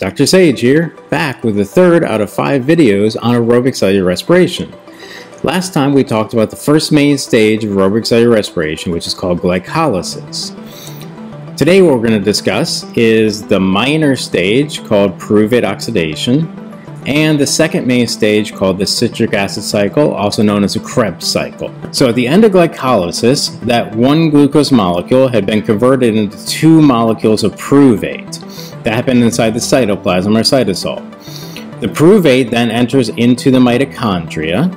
Dr. Sage here, back with the third out of 5 videos on aerobic cellular respiration. Last time we talked about the first main stage of aerobic cellular respiration, which is called glycolysis. Today what we're going to discuss is the minor stage called pyruvate oxidation and the second main stage called the citric acid cycle, also known as the Krebs cycle. So at the end of glycolysis, that one glucose molecule had been converted into 2 molecules of pyruvate. That happened inside the cytoplasm or cytosol. The pyruvate then enters into the mitochondria,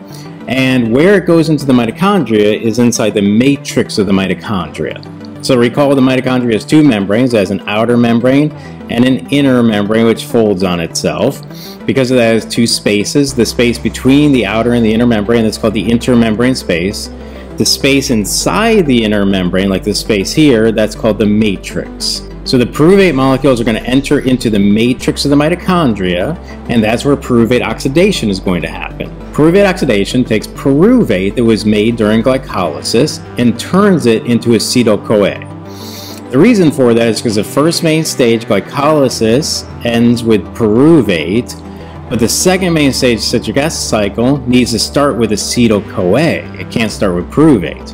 and where it goes into the mitochondria is inside the matrix of the mitochondria. So recall the mitochondria has 2 membranes. It has an outer membrane and an inner membrane which folds on itself. Because of that, it has 2 spaces. The space between the outer and the inner membrane is called the intermembrane space. The space inside the inner membrane, like this space here, that's called the matrix. So the pyruvate molecules are going to enter into the matrix of the mitochondria, and that's where pyruvate oxidation is going to happen. Pyruvate oxidation takes pyruvate that was made during glycolysis and turns it into acetyl-CoA. The reason for that is because the first main stage, glycolysis, ends with pyruvate, but the second main stage, citric acid cycle, needs to start with acetyl-CoA. It can't start with pyruvate.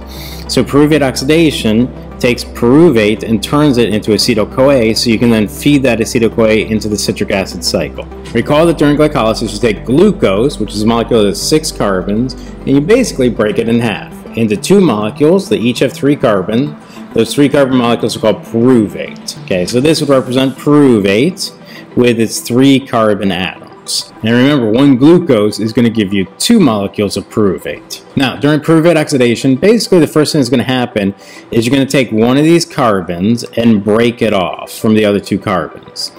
So pyruvate oxidation takes pyruvate and turns it into acetyl-CoA, so you can then feed that acetyl-CoA into the citric acid cycle. Recall that during glycolysis you take glucose, which is a molecule of 6 carbons, and you basically break it in half into 2 molecules that each have 3 carbon. Those 3 carbon molecules are called pyruvate. Okay, so this would represent pyruvate with its 3 carbon atoms. And remember, 1 glucose is going to give you 2 molecules of pyruvate. Now, during pyruvate oxidation, basically the first thing that's going to happen is you're going to take one of these carbons and break it off from the other 2 carbons.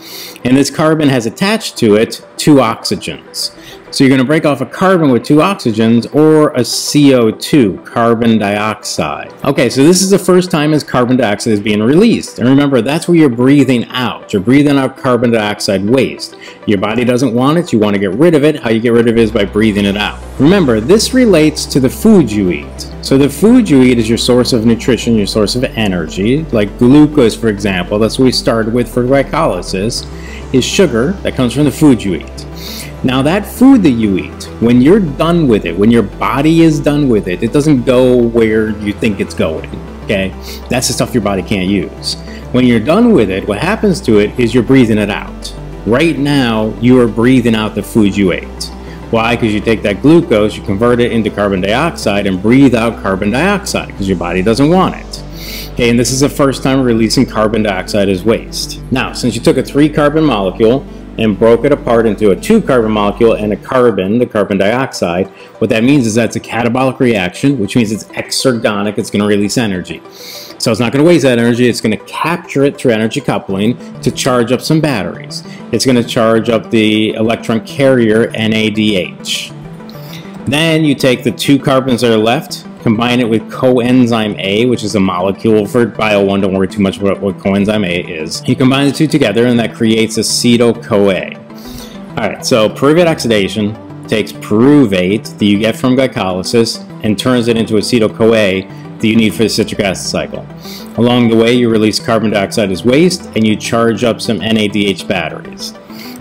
And this carbon has attached to it 2 oxygens. So you're going to break off a carbon with 2 oxygens, or a CO2, carbon dioxide. Okay, so this is the first time as carbon dioxide is being released. And remember, that's what you're breathing out. You're breathing out carbon dioxide waste. Your body doesn't want it. You want to get rid of it. How you get rid of it is by breathing it out. Remember, this relates to the food you eat. So the food you eat is your source of nutrition, your source of energy, like glucose, for example. That's what we started with for glycolysis, is sugar that comes from the food you eat. Now that food that you eat, when you're done with it, when your body is done with it, it doesn't go where you think it's going, okay? That's the stuff your body can't use. When you're done with it, what happens to it is you're breathing it out. Right now, you are breathing out the food you ate. Why? Because you take that glucose, you convert it into carbon dioxide and breathe out carbon dioxide because your body doesn't want it. Okay, and this is the first time releasing carbon dioxide as waste. Now, since you took a 3-carbon molecule and broke it apart into a 2-carbon molecule and a carbon, the carbon dioxide, what that means is that's a catabolic reaction, which means it's exergonic, it's going to release energy. So it's not going to waste that energy, it's going to capture it through energy coupling to charge up some batteries. It's going to charge up the electron carrier NADH. Then you take the 2 carbons that are left, combine it with coenzyme A, which is a molecule for Bio-1. Don't worry too much about what coenzyme A is. You combine the 2 together and that creates acetyl-CoA. All right, so pyruvate oxidation takes pyruvate that you get from glycolysis and turns it into acetyl-CoA that you need for the citric acid cycle. Along the way, you release carbon dioxide as waste and you charge up some NADH batteries.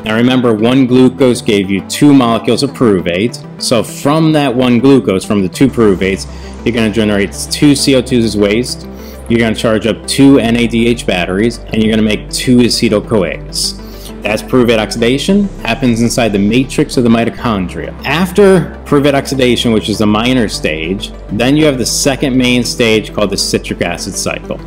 Now remember, 1 glucose gave you 2 molecules of pyruvate, so from that 1 glucose, from the 2 pyruvates, you're going to generate 2 CO2s as waste, you're going to charge up 2 NADH batteries, and you're going to make 2 acetyl-CoAs. That's pyruvate oxidation, happens inside the matrix of the mitochondria. After pyruvate oxidation, which is the minor stage, then you have the second main stage called the citric acid cycle.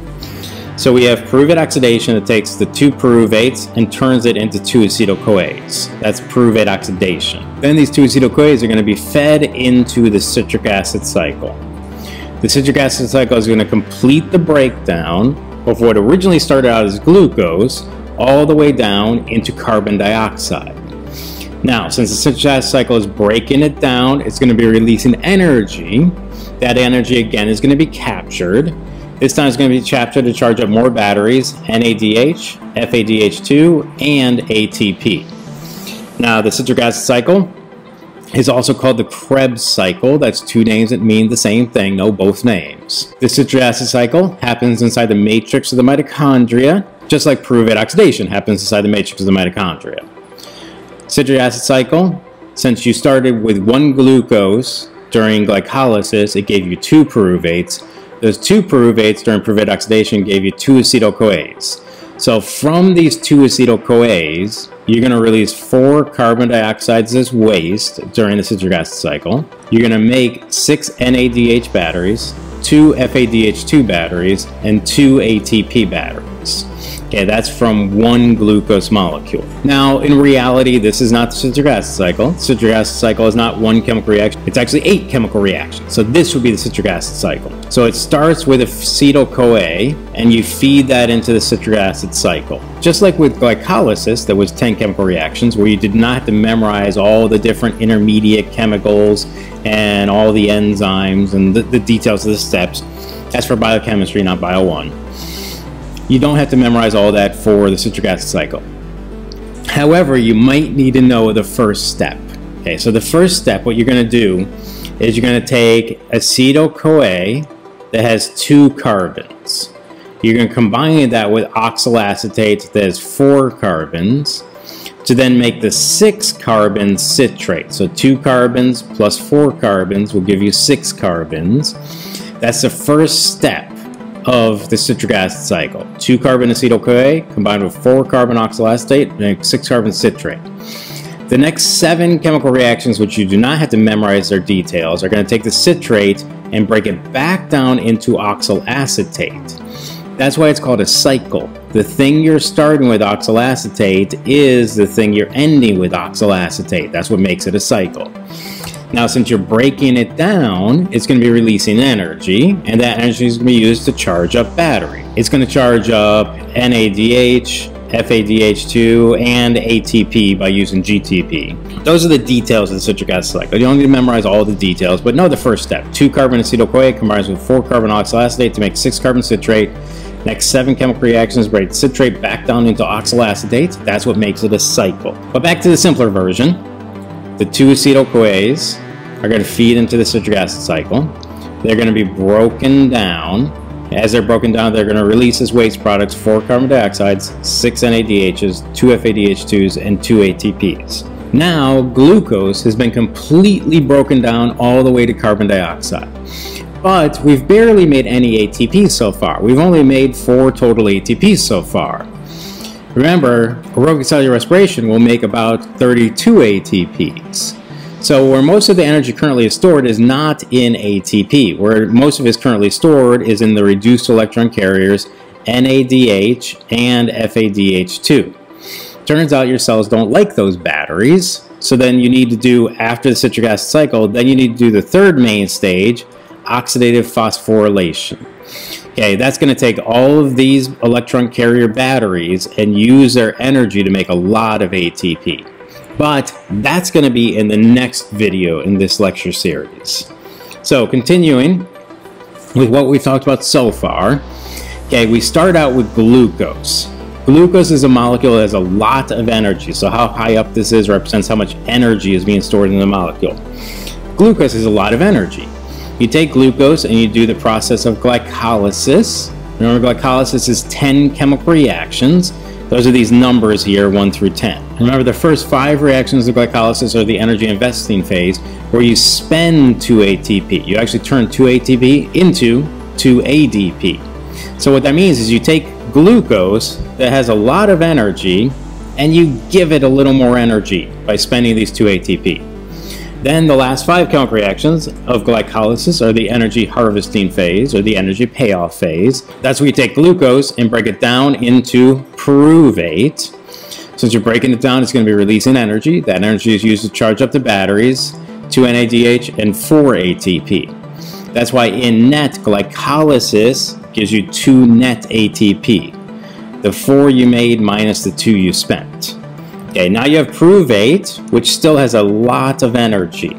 So we have pyruvate oxidation that takes the 2 pyruvates and turns it into 2 acetyl-CoAs. That's pyruvate oxidation. Then these 2 acetyl-CoAs are going to be fed into the citric acid cycle. The citric acid cycle is going to complete the breakdown of what originally started out as glucose all the way down into carbon dioxide. Now, since the citric acid cycle is breaking it down, it's going to be releasing energy. That energy, again, is going to be captured. This time it's going to be captured to charge up more batteries, NADH, FADH2, and ATP. Now, the citric acid cycle is also called the Krebs cycle. That's 2 names that mean the same thing, know both names. The citric acid cycle happens inside the matrix of the mitochondria. just like pyruvate oxidation happens inside the matrix of the mitochondria. Citric acid cycle, since you started with one glucose during glycolysis, it gave you two pyruvates. Those two pyruvates during pyruvate oxidation gave you two acetyl-CoAs. So from these two acetyl-CoAs, you're going to release four carbon dioxides as waste during the citric acid cycle. You're going to make 6 NADH batteries, 2 FADH2 batteries, and 2 ATP batteries. Okay, that's from one glucose molecule. Now, in reality, this is not the citric acid cycle. The citric acid cycle is not one chemical reaction. It's actually 8 chemical reactions. So this would be the citric acid cycle. So it starts with acetyl-CoA, and you feed that into the citric acid cycle. Just like with glycolysis, there was 10 chemical reactions where you did not have to memorize all the different intermediate chemicals and all the enzymes and the details of the steps. That's for biochemistry, not Bio 1. You don't have to memorize all that for the citric acid cycle. However, you might need to know the first step. Okay, so the first step, what you're going to do is you're going to take acetyl-CoA that has 2 carbons. You're going to combine that with oxaloacetate that has 4 carbons to then make the 6-carbon citrate. So 2 carbons plus 4 carbons will give you 6 carbons. That's the first step of the citric acid cycle. 2 carbon acetyl-CoA combined with 4 carbon oxaloacetate and 6 carbon citrate. The next 7 chemical reactions, which you do not have to memorize their details, are going to take the citrate and break it back down into oxaloacetate. That's why it's called a cycle. The thing you're starting with, oxaloacetate, is the thing you're ending with, oxaloacetate. That's what makes it a cycle. Now, since you're breaking it down, it's going to be releasing energy, and that energy is going to be used to charge up battery. It's going to charge up NADH, FADH2, and ATP by using GTP. Those are the details of the citric acid cycle. You don't need to memorize all the details, but know the first step. 2 carbon acetyl-CoA combines with 4 carbon oxaloacetate to make 6 carbon citrate. Next 7 chemical reactions break citrate back down into oxaloacetate. That's what makes it a cycle. But back to the simpler version. The 2 acetyl-CoAs are going to feed into the citric acid cycle. They're going to be broken down. As they're broken down, they're going to release as waste products 4 carbon dioxides, 6 NADHs, 2 FADH2s, and 2 ATPs. Now, glucose has been completely broken down all the way to carbon dioxide. But we've barely made any ATP so far. We've only made 4 total ATPs so far. Remember, aerobic cellular respiration will make about 32 ATPs. So where most of the energy currently is stored is not in ATP. Where most of it is currently stored is in the reduced electron carriers NADH and FADH2. Turns out your cells don't like those batteries. So then you need to do, after the citric acid cycle, then you need to do the third main stage, oxidative phosphorylation. Okay, that's going to take all of these electron carrier batteries and use their energy to make a lot of ATP. But that's going to be in the next video in this lecture series. So continuing with what we've talked about so far, okay, we start out with glucose. Glucose is a molecule that has a lot of energy, so how high up this is represents how much energy is being stored in the molecule. Glucose is a lot of energy. You take glucose and you do the process of glycolysis. Remember, glycolysis is 10 chemical reactions. Those are these numbers here, 1 through 10. Remember, the first 5 reactions of glycolysis are the energy investing phase, where you spend 2 ATP. You actually turn 2 ATP into 2 ADP. So what that means is you take glucose that has a lot of energy and you give it a little more energy by spending these 2 ATP. Then the last 5 chemical reactions of glycolysis are the energy harvesting phase, or the energy payoff phase. That's where you take glucose and break it down into pyruvate. Since you're breaking it down, it's going to be releasing energy. That energy is used to charge up the batteries, 2 NADH and 4 ATP. That's why in net, glycolysis gives you 2 net ATP. The 4 you made minus the 2 you spent. Okay, now you have pyruvate, which still has a lot of energy.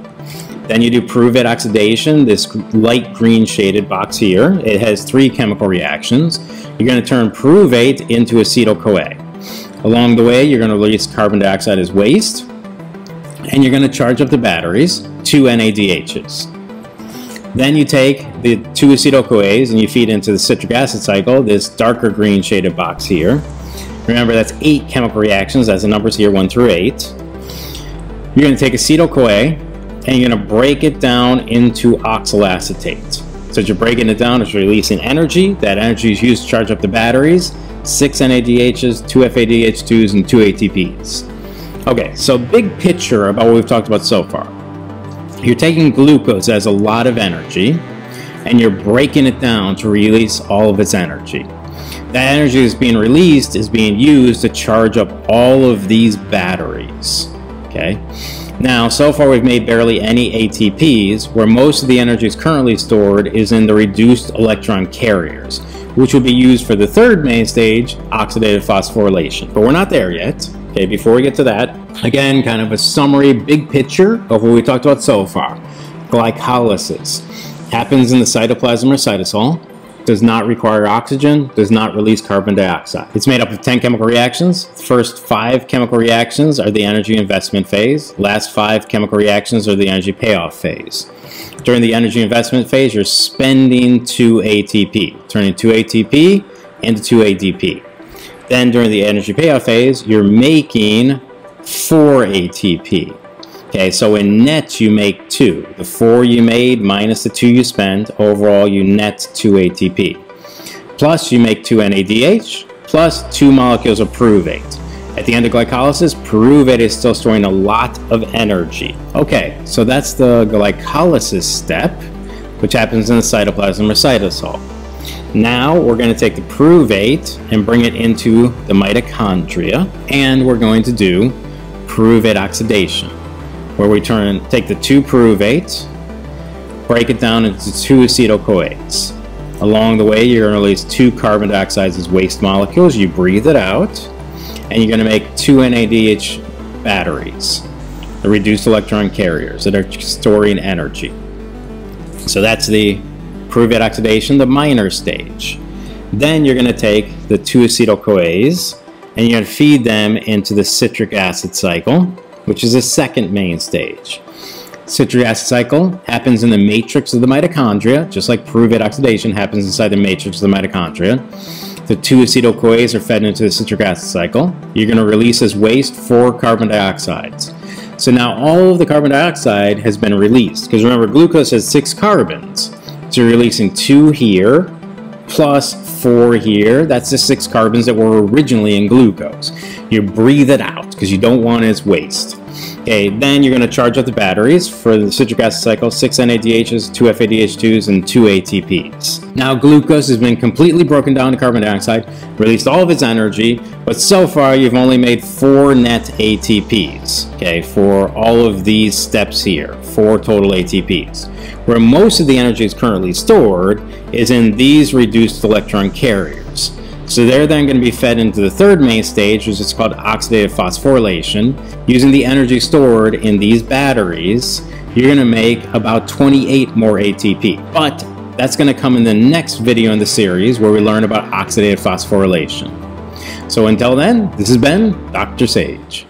Then you do pyruvate oxidation, this light green shaded box here. It has 3 chemical reactions. You're going to turn pyruvate into acetyl-CoA. Along the way, you're going to release carbon dioxide as waste, and you're going to charge up the batteries, 2 NADHs. Then you take the 2 acetyl-CoAs and you feed into the citric acid cycle, this darker green shaded box here. Remember, that's 8 chemical reactions, as the numbers here 1 through 8. You're going to take acetyl-CoA and you're going to break it down into oxaloacetate. So you're breaking it down, it's releasing energy. That energy is used to charge up the batteries. 6 NADHs, 2 FADH2s, and 2 ATPs. Okay, so big picture about what we've talked about so far. You're taking glucose as a lot of energy, and you're breaking it down to release all of its energy. That energy that's being released is being used to charge up all of these batteries. Okay. Now, so far we've made barely any ATPs, where most of the energy is currently stored is in the reduced electron carriers, which will be used for the third main stage, oxidative phosphorylation. But we're not there yet. Okay, before we get to that, again, kind of a summary, big picture of what we talked about so far. Glycolysis happens in the cytoplasm or cytosol, does not require oxygen, does not release carbon dioxide. It's made up of 10 chemical reactions. The first 5 chemical reactions are the energy investment phase. Last 5 chemical reactions are the energy payoff phase. During the energy investment phase, you're spending 2 ATP, turning 2 ATP into 2 ADP. Then during the energy payoff phase, you're making 4 ATP. Okay, so in net you make 2. The 4 you made minus the 2 you spent, overall you net 2 ATP. Plus you make 2 NADH, plus 2 molecules of pyruvate. At the end of glycolysis, pyruvate is still storing a lot of energy. Okay, so that's the glycolysis step, which happens in the cytoplasm or cytosol. Now we're going to take the pyruvate and bring it into the mitochondria, and we're going to do pyruvate oxidation, where we take the 2 pyruvates, break it down into 2 acetyl-CoAs. Along the way, you're going to release 2 carbon dioxides as waste molecules. You breathe it out, and you're going to make 2 NADH batteries, the reduced electron carriers that are storing energy. So that's the pyruvate oxidation, the minor stage. Then you're going to take the 2 acetyl-CoAs, and you're going to feed them into the citric acid cycle, which is the second main stage. Citric acid cycle happens in the matrix of the mitochondria, just like pyruvate oxidation happens inside the matrix of the mitochondria. The 2 acetyl-CoAs are fed into the citric acid cycle. You're gonna release as waste 4 carbon dioxides. So now all of the carbon dioxide has been released, because remember, glucose has 6 carbons. So you're releasing 2 here, plus 4 here. That's the 6 carbons that were originally in glucose. You breathe it out because you don't want it as waste. Okay, then you're going to charge up the batteries for the citric acid cycle, 6 NADHs, 2 FADH2s, and 2 ATPs. Now glucose has been completely broken down to carbon dioxide, released all of its energy, but so far you've only made 4 net ATPs, okay, for all of these steps here, 4 total ATPs. Where most of the energy is currently stored is in these reduced electron carriers. So they're then going to be fed into the third main stage, which is called oxidative phosphorylation. Using the energy stored in these batteries, you're going to make about 28 more ATP. But that's going to come in the next video in the series, where we learn about oxidative phosphorylation. So until then, this has been Dr. Sage.